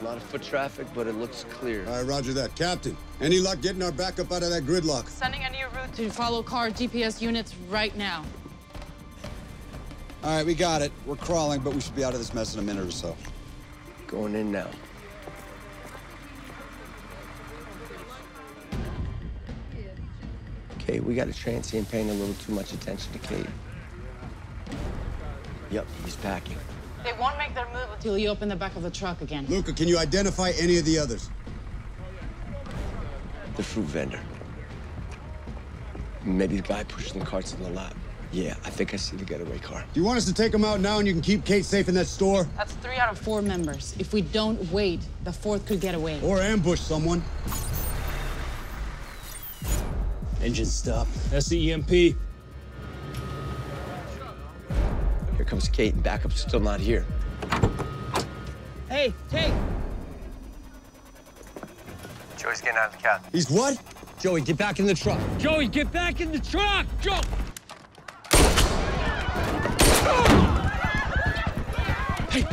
A lot of foot traffic, but it looks clear. All right, roger that. Captain, any luck getting our backup out of that gridlock? Sending a new route to follow car GPS units right now. All right, we got it. We're crawling, but we should be out of this mess in a minute or so. Going in now. Okay, we got a transient paying a little too much attention to Kate. Yep, he's packing. They won't make their move until you open the back of the truck again. Luca, can you identify any of the others? The fruit vendor. Maybe the guy pushing the carts in the lab. Yeah, I think I see the getaway car. Do you want us to take them out now and you can keep Kate safe in that store? That's 3 out of 4 members. If we don't wait, the 4th could get away. Or ambush someone. Engine stop. That's the EMP. Here comes Kate, and backup's still not here. Hey, Kate! Joey's getting out of the cab. He's what? Joey, get back in the truck. Joey, get back in the truck! Joe! Hey!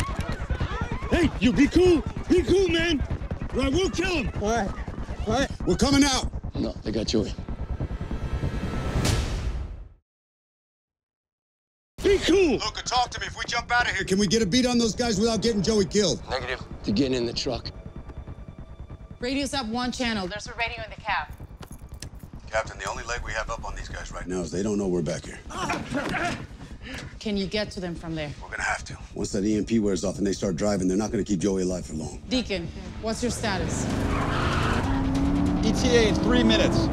Hey, you be cool! Be cool, man! Right, we'll kill him! All right, all right. We're coming out! No, they got Joey. Be cool! Luca, talk to me. If we jump out of here, can we get a beat on those guys without getting Joey killed? Negative. They're getting in the truck. Radio's up 1 channel. There's a radio in the cab. Captain, the only leg we have up on these guys right now is they don't know we're back here. Can you get to them from there? We're gonna have to. Once that EMP wears off and they start driving, they're not gonna keep Joey alive for long. Deacon, what's your status? ETA in 3 minutes.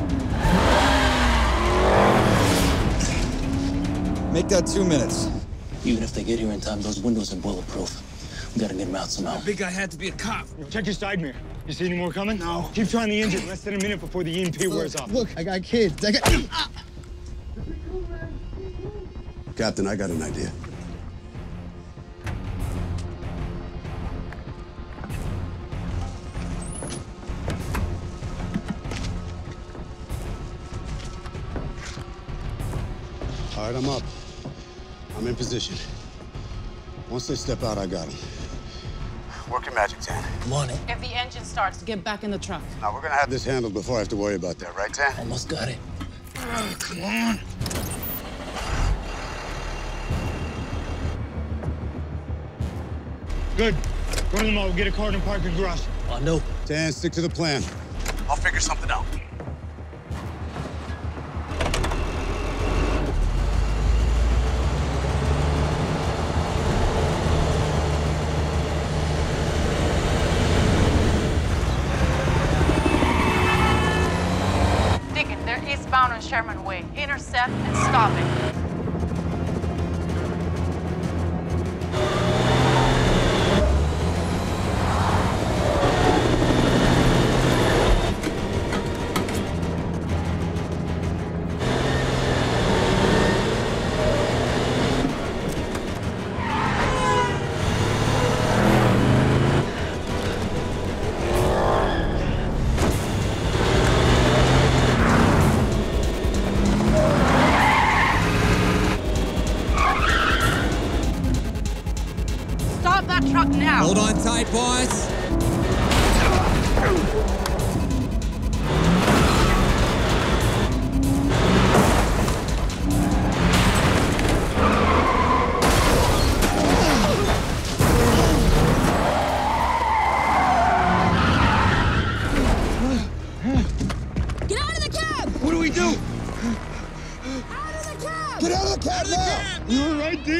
Make that 2 minutes. Even if they get here in time, those windows are bulletproof. We gotta get them out somehow. That big guy had to be a cop. Check your side mirror. You see any more coming? No. Keep trying the engine. Less than a minute before the EMP wears off. Look, I got kids. I got... Captain, I got an idea. All right, I'm up. I'm in position. Once they step out, I got them. Work your magic, Tan. I'm on it. If the engine starts, get back in the truck. Now, we're gonna have this handled before I have to worry about that, right, Tan? Almost got it. Oh, come on. Good. Go to the mall, get a car and park in the garage. Oh, no. Tan, stick to the plan. I'll figure something out. Bound on Sherman Way. Intercept and stop it. Truck now. Hold on tight, boys. Get out of the cab! What do? Out of the cab! Get out of the cab now! You were right, D.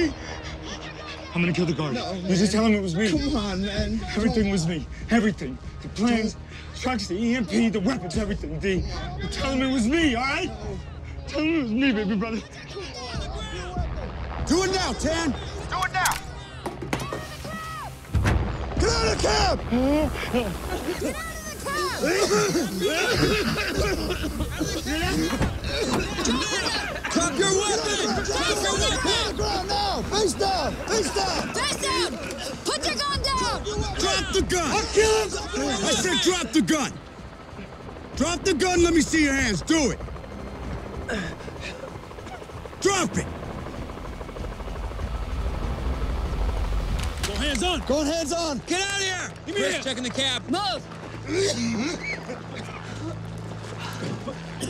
I'm gonna kill the guard. No, you just tell him it was me. Come on, man. Everything was me. Everything. The planes, the trucks, the EMP, the weapons, everything, D. You tell him it was me, all right? Tell him it was me, baby brother. Do it now, Tan. Do it now. Get out of the cab! Get out of the cab! Drop your weapon! Drop your weapon! Ground now! Face down! Face down! Face down! Put your gun down! Drop the gun! I'll kill him! I said drop the gun! Drop the gun, let me see your hands. Do it! Drop it! hands on! Going hands on! Get out of here! Immediate. Chris, checking the cab.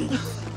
Move!